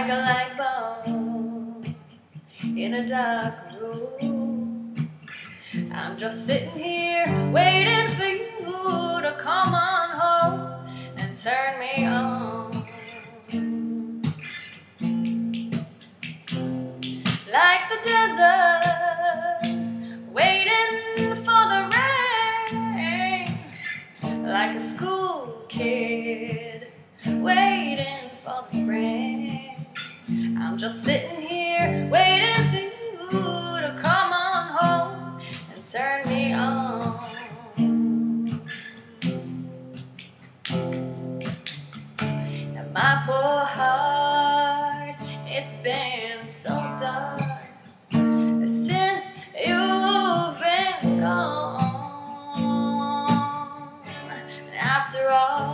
like a light bulb in a dark room. I'm just sitting here waiting for you to come on home and turn me on. Like the desert, waiting for the rain. Like a school kid, waiting for the spring. I'm just sitting here, waiting for you to come on home and turn me on. And my poor heart, it's been so dark since you've been gone. After all,